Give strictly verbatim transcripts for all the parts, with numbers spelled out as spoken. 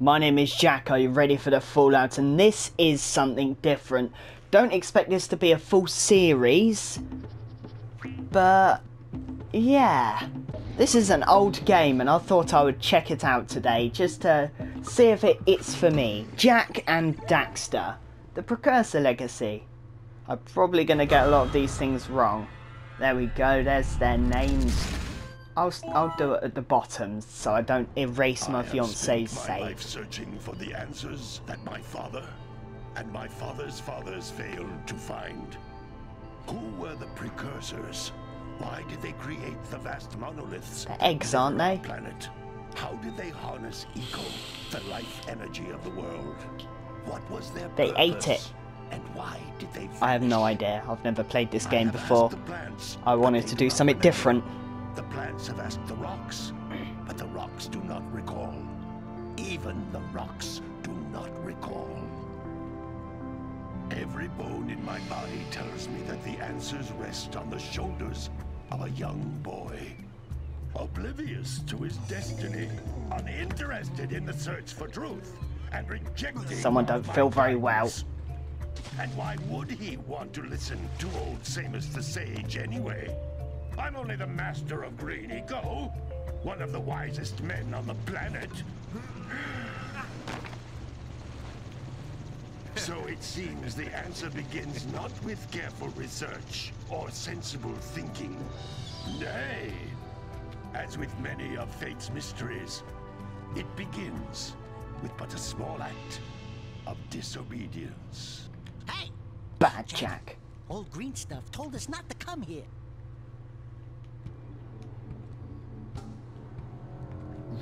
My name is Jak, are you ready for the Fallout? And this is something different. Don't expect this to be a full series, but yeah. This is an old game and I thought I would check it out today just to see if it, it's for me. Jak and Daxter, the Precursor Legacy. I'm probably going to get a lot of these things wrong. There we go, there's their names. I'll, I'll do it at the bottom so I don't erase my fiance's save. I have spent my life searching for the answers that my father and my father's fathers failed to find. Who were the precursors? Why did they create the vast monoliths? Eggs, aren't they? Planet. How did they harness eco, the life energy of the world? What was their purpose? They ate it. And why did they finish? I have no idea. I've never played this game before. Plants, I wanted to do something remember. different. The plants have asked the rocks, but the rocks do not recall. Even the rocks do not recall. Every bone in my body tells me that the answers rest on the shoulders of a young boy. Oblivious to his destiny, uninterested in the search for truth, and rejecting... Someone don't feel very well. And why would he want to listen to old Samos the Sage anyway? I'm only the master of green eco, one of the wisest men on the planet. So it seems the answer begins not with careful research or sensible thinking. Nay, as with many of fate's mysteries, it begins with but a small act of disobedience. Hey! Bad Jak. Old green stuff told us not to come here.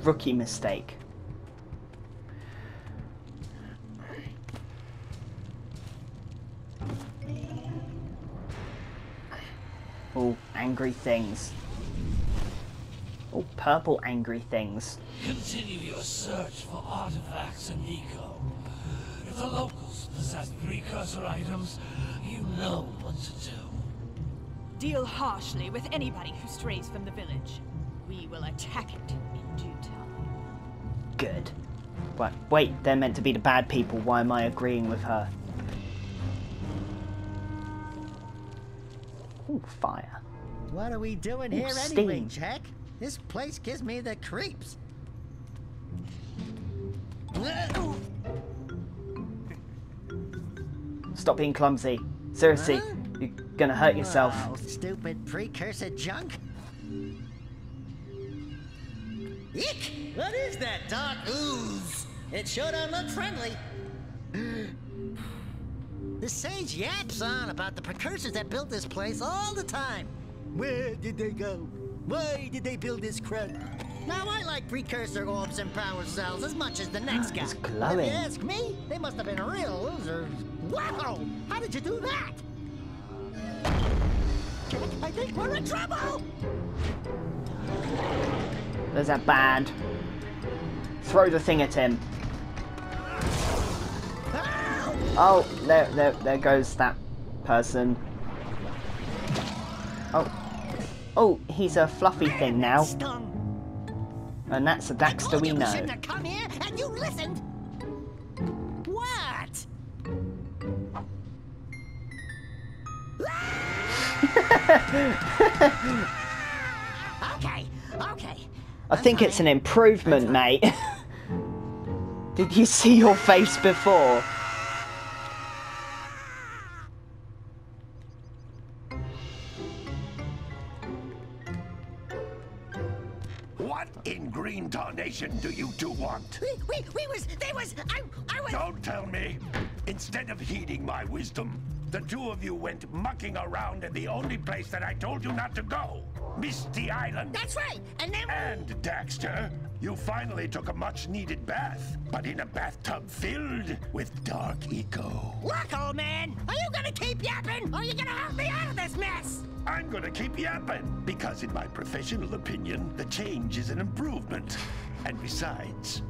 Rookie mistake. Oh, angry things. Oh, purple angry things. Continue your search for artifacts and eco. If the locals possess precursor items, you know what to do. Deal harshly with anybody who strays from the village. We will attack it in due time. Good. But wait, they're meant to be the bad people. Why am I agreeing with her? Ooh, fire. What are we doing Ooh, here steam. anyway, Jak? This place gives me the creeps. Stop being clumsy. Seriously, huh? You're gonna hurt oh, yourself. Stupid precursor junk. Eek! What is that dark ooze? It sure don't look friendly. The sage yaps on about the precursors that built this place all the time. Where did they go? Why did they build this crap? Now I like precursor orbs and power cells as much as the next guy. It's glowing. If you ask me, they must have been real losers. Wow! How did you do that? I think we're in trouble! There's that bad. Throw the thing at him. Oh, there, there, there goes that person. Oh, oh, he's a fluffy thing now, and that's a Daxter we know. I told you we shouldn't have come here, and you listened. What? okay, okay. I think it's an improvement, mate. Did you see your face before? What in green tarnation do you two want? We, we, we was, they was, I, I was... Don't tell me. Instead of heeding my wisdom, the two of you went mucking around in the only place that I told you not to go. Misty Island. That's right, and then... And, Daxter, you finally took a much-needed bath, but in a bathtub filled with dark eco. Look, old man, are you gonna keep yapping, or are you gonna help me out of this mess? I'm gonna keep yapping, because in my professional opinion, the change is an improvement. And besides,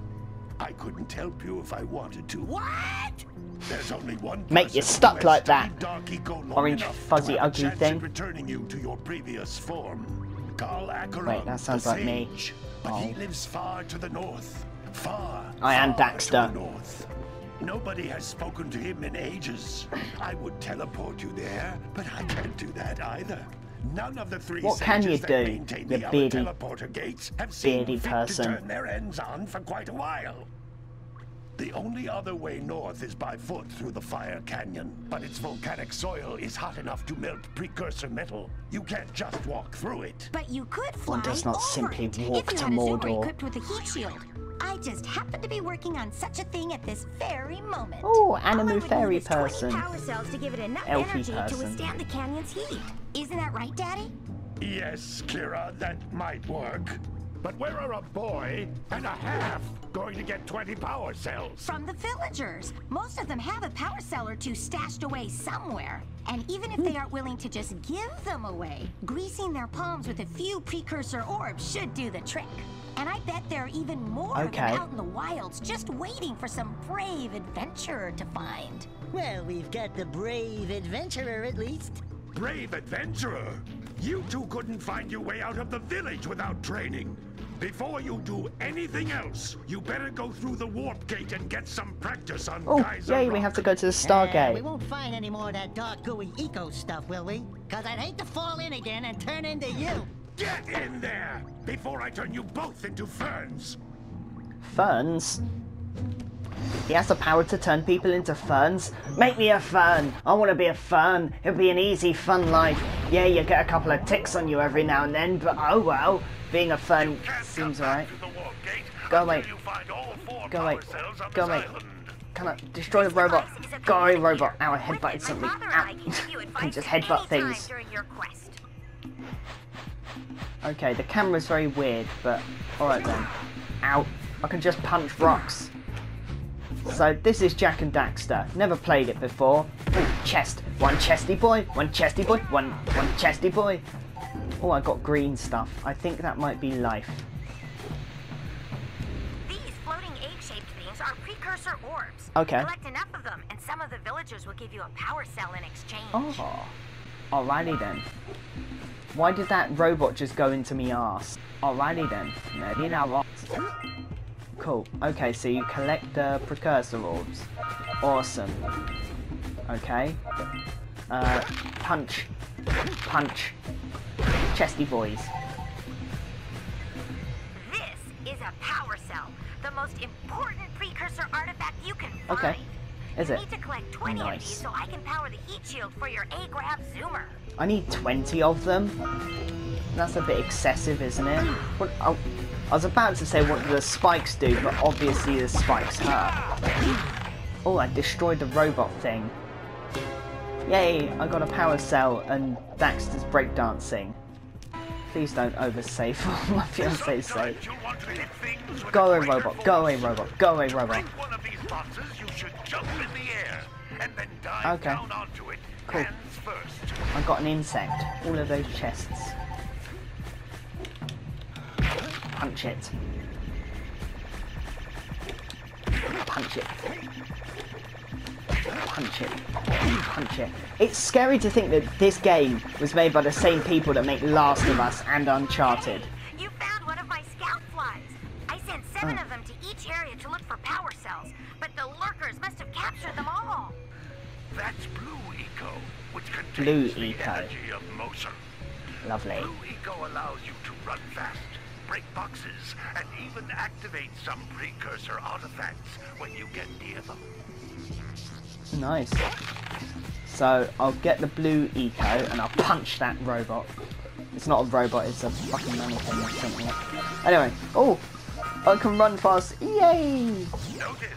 I couldn't help you if I wanted to. What? There's only one Mate, you're stuck like that. Orange, fuzzy, ugly thing. Returning you to your previous form. Akaram, Wait, that sounds like sage, me. But oh. he lives far to the north, Far, I am Daxter. North. Nobody has spoken to him in ages. I would teleport you there, but I can't do that either. None of the three what can you do? The, the beardy teleporter gates have seen beardy person to turn their ends on for quite a while. The only other way north is by foot through the Fire Canyon, but its volcanic soil is hot enough to melt precursor metal. You can't just walk through it. But you could fly. One does not simply it. walk if to Mordor. Equipped with a heat shield. I just happen to be working on such a thing at this very moment. Oh, animal fairy person. Power cells to give it enough Elfie energy person. to withstand the canyon's heat. Isn't that right, Daddy? Yes, Keira, that might work. But where are a boy and a half going to get twenty power cells? From the villagers. Most of them have a power cell or two stashed away somewhere. And even if they aren't willing to just give them away, greasing their palms with a few precursor orbs should do the trick. And I bet there are even more okay. out in the wilds just waiting for some brave adventurer to find. Well, we've got the brave adventurer at least. Brave adventurer? You two couldn't find your way out of the village without training. Before you do anything else, you better go through the warp gate and get some practice on oh, Kaiser Rock. Yay, we have to go to the Stargate. Uh, we won't find any more of that dark, gooey eco stuff, will we? Because I'd hate to fall in again and turn into you. Get in there before I turn you both into ferns. Ferns? He has the power to turn people into ferns. Make me a fern. I want to be a fern. It'll be an easy, fun life. Yeah, you get a couple of ticks on you every now and then, but oh well. Being a fern seems alright. Go away. Go away. Go away. Come on, destroy the robot. Go away, robot. Ow, I headbutted something. Ow. I just headbutt things. Okay, the camera's very weird, but alright then. Ow. I can just punch rocks. So this is Jak and Daxter. Never played it before. Ooh, chest. One chesty boy. One chesty boy. One one chesty boy. Oh, I got green stuff. I think that might be life. These floating egg-shaped things are precursor orbs. Okay. Collect enough of them, and some of the villagers will give you a power cell in exchange. Oh. Alrighty then. Why did that robot just go into me ass? Alrighty then. Maybe now. Cool. Okay, so you collect the precursor orbs. Awesome. Okay. Uh, punch. Punch. Chesty boys. This is a power cell. The most important precursor artifact you can find. Okay. Is it? I need to collect twenty nice. of these so I can power the heat shield for your A-grab zoomer. I need twenty of them? That's a bit excessive, isn't it? What? Oh. I was about to say what the spikes do, but obviously the spikes hurt. Oh, I destroyed the robot thing. Yay, I got a power cell and Daxter's breakdancing. Please don't oversave for my fiance's sake. Go away, robot. Go away, robot. Go away, robot. Okay. Cool. I got an insect. All of those chests. Punch it. Punch it. Punch it. Punch it. It's scary to think that this game was made by the same people that make Last of Us and Uncharted. Hey, you found one of my scout flies. I sent seven oh. of them to each area to look for power cells, but the lurkers must have captured them all. That's Blue Eco, which contains Blue Eco. the energy of Moser. Lovely. Blue Eco allows you to run fast, break boxes, and even activate some precursor artifacts when you get near them. Nice. So I'll get the Blue Eco and I'll punch that robot. It's not a robot, it's a fucking mannequin or something. Anyway, oh, I can run fast. Yay!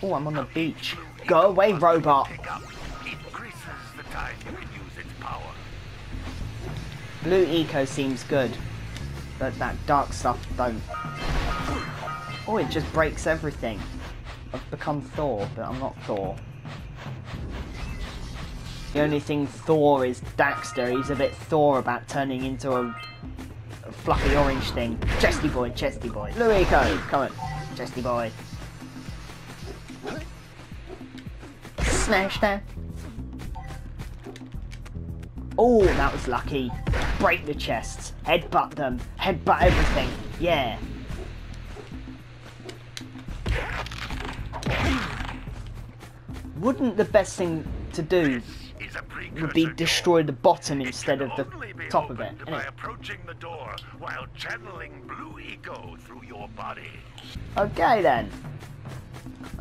Oh, I'm on the beach. Go away, robot. Blue Eco seems good. But that dark stuff don't. Oh, it just breaks everything. I've become Thor, but I'm not Thor. The only thing Thor is Daxter. He's a bit Thor about turning into a, a fluffy orange thing. Chesty boy, chesty boy. Luico, come on. Chesty boy. Smash that. Oh, that was lucky. Break the chests. Headbutt them. Headbutt everything. Yeah. wouldn't the best thing to do would be destroy the bottom instead of the top of it? By approaching the door while channeling blue eco through your body. Okay then.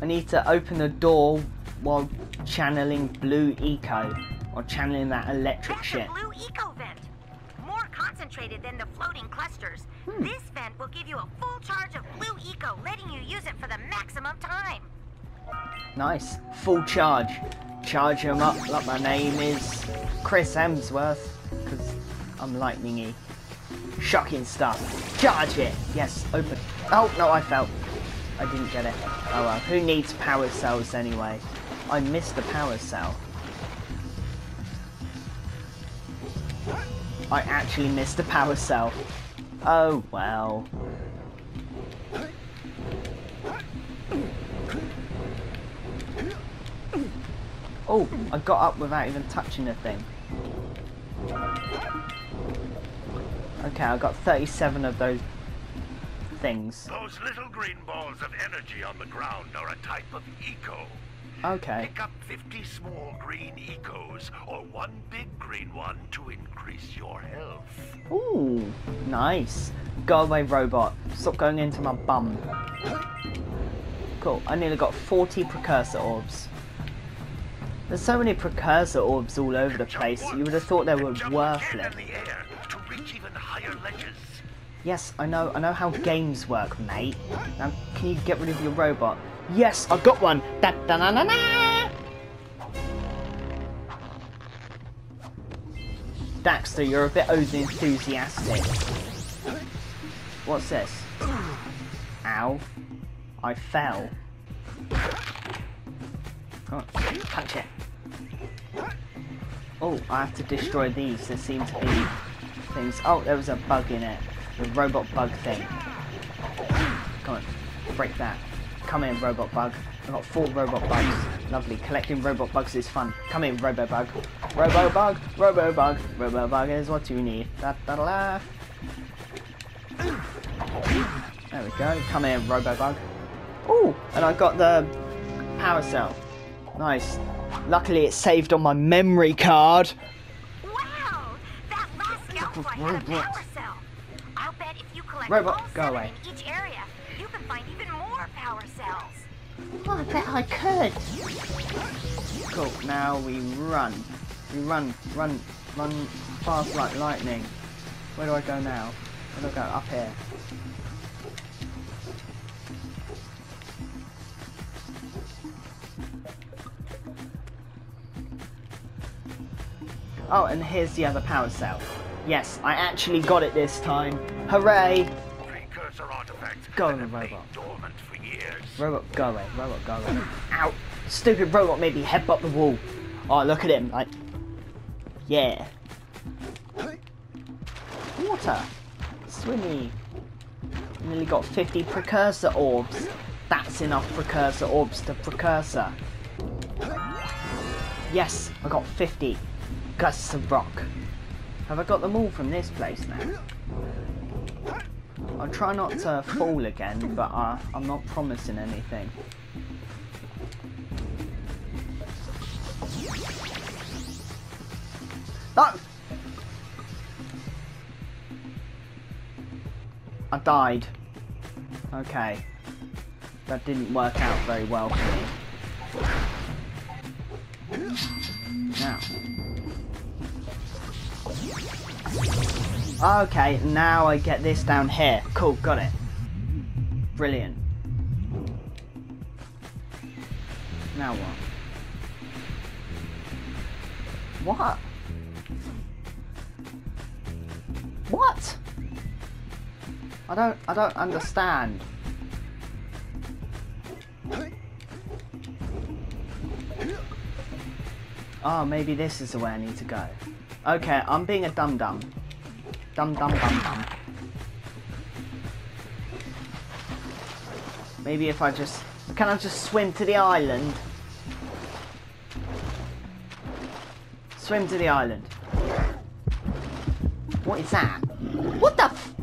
I need to open the door while channeling blue eco, or channeling that electric That's shit. Blue eco vent. More concentrated than the floating clusters. Hmm. This vent will give you a full charge of blue eco, letting you use it for the maximum time. Nice. Full charge. Charge them up like my name is Chris Hemsworth, because I'm lightningy. Shocking stuff. Charge it. Yes, open. Oh, no, I fell. I didn't get it. Oh well, who needs power cells anyway? I missed the power cell. I actually missed the power cell. Oh well. Oh, I got up without even touching the thing. Okay, I got thirty-seven of those things. Those little green balls of energy on the ground are a type of eco. Okay. Pick up fifty small green ecos or one big green one to increase your health. Ooh, nice. Go away, robot. Stop going into my bum. Cool. I nearly got forty precursor orbs. There's so many precursor orbs all over the place, you would have thought they were worthless. Yes, I know, I know how games work, mate. Now, can you get rid of your robot? Yes, I got one! Da da na na na! Daxter, you're a bit over-enthusiastic. What's this? Ow. I fell. Oh, punch it. Oh, I have to destroy these. There seem to be things. Oh, there was a bug in it. The robot bug thing. Come on, break that. Come in, robot bug. I've got four robot bugs. Lovely. Collecting robot bugs is fun. Come in, robo bug. Robo bug, robo bug, robo bug is what you need. Da da da da. There we go. Come in, robo bug. Oh, and I got the power cell. Nice. Luckily it's saved on my memory card. Wow! That last Alpha had a power cell. I'll bet if you collect Robot, all seven go away. in each area, you can find even more power cells. Oh, I bet I could. Cool, now we run. We run, run, run fast like lightning. Where do I go now? Where do I go? Up here. Oh, and here's the other power cell. Yes, I actually got it this time. Hooray! Precursor artifacts go away, robot. Dormant for years. Robot, go away. Robot, go away. Ow! Stupid robot made me headbutt the wall. Oh, look at him. Like, yeah. Water. Swimmy. Nearly got fifty precursor orbs. That's enough precursor orbs to precursor. Yes, I got fifty. Gusts of rock. Have I got them all from this place now? I'll try not to fall again, but uh, I'm not promising anything. No! I died. Okay. That didn't work out very well for me. Now. Okay, now I get this down here. Cool, got it. Brilliant. Now what? What? What? I don't I don't understand. Oh, maybe this is the way I need to go. Okay, I'm being a dum-dum. Dum-dum-dum-dum. Maybe if I just... Can I just swim to the island? Swim to the island. What is that? What the f...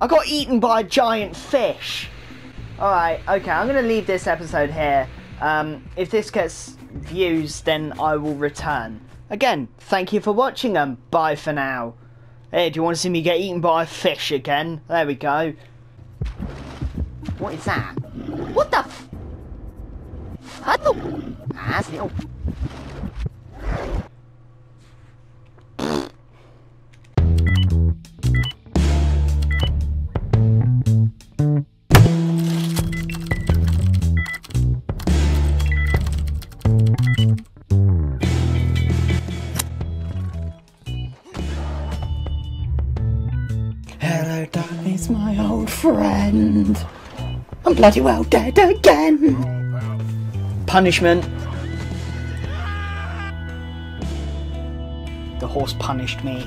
I got eaten by a giant fish. Alright, okay, I'm going to leave this episode here. Um, if this gets views, then I will return. Again, thank you for watching and bye for now. Hey, do you want to see me get eaten by a fish again? There we go. What is that? What the f- I don't- That's little- Hello, darkness, my old friend. I'm bloody well dead again. Punishment. The horse punished me.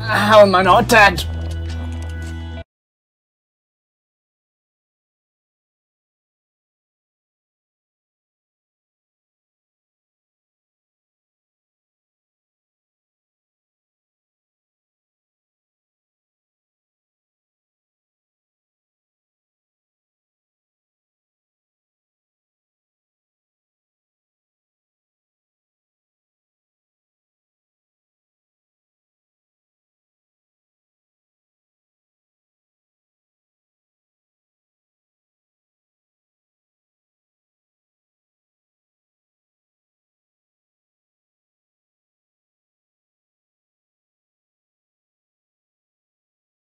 How am I not dead?